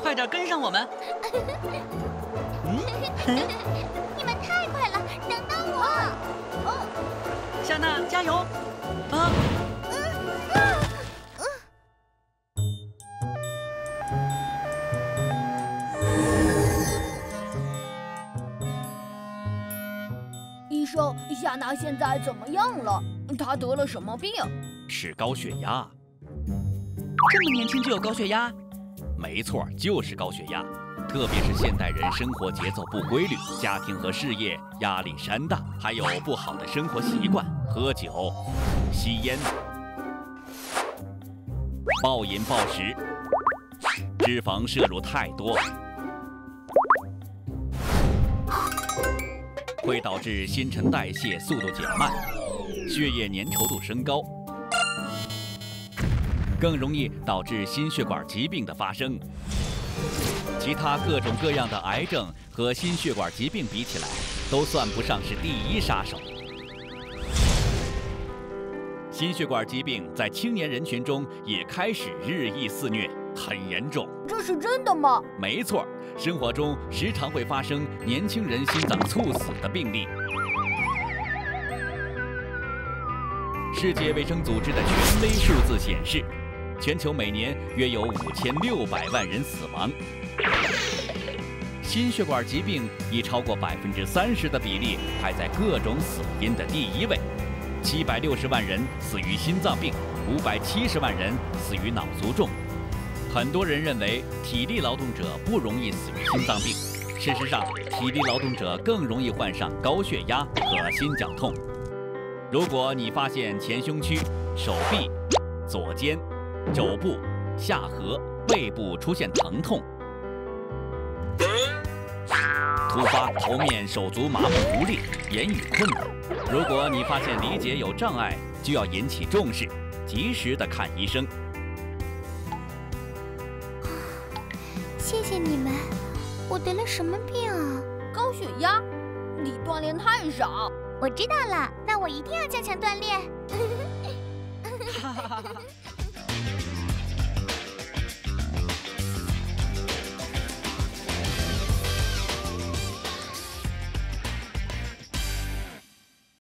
快点跟上我们！你们太快了，等等我！哦，夏娜加油！啊！ 医生，夏娜现在怎么样了？她得了什么病？是高血压。这么年轻就有高血压？没错，就是高血压。特别是现代人生活节奏不规律，家庭和事业压力山大，还有不好的生活习惯，喝酒、吸烟、暴饮暴食，脂肪摄入太多。 会导致新陈代谢速度减慢，血液粘稠度升高，更容易导致心血管疾病的发生。其他各种各样的癌症和心血管疾病比起来，都算不上是第一杀手。心血管疾病在青年人群中也开始日益肆虐。 很严重，这是真的吗？没错，生活中时常会发生年轻人心脏猝死的病例。世界卫生组织的权威数字显示，全球每年约有5600万人死亡，心血管疾病以超过30%的比例排在各种死因的第一位，760万人死于心脏病，570万人死于脑卒中。 很多人认为体力劳动者不容易死于心脏病，事实上，体力劳动者更容易患上高血压和心绞痛。如果你发现前胸区、手臂、左肩、肘部、下颌、背部出现疼痛，突发头面、手足麻木无力、言语困难，如果你发现理解有障碍，就要引起重视，及时的看医生。 谢谢你们，我得了什么病啊？高血压，你锻炼太少。我知道了，那我一定要加强锻炼。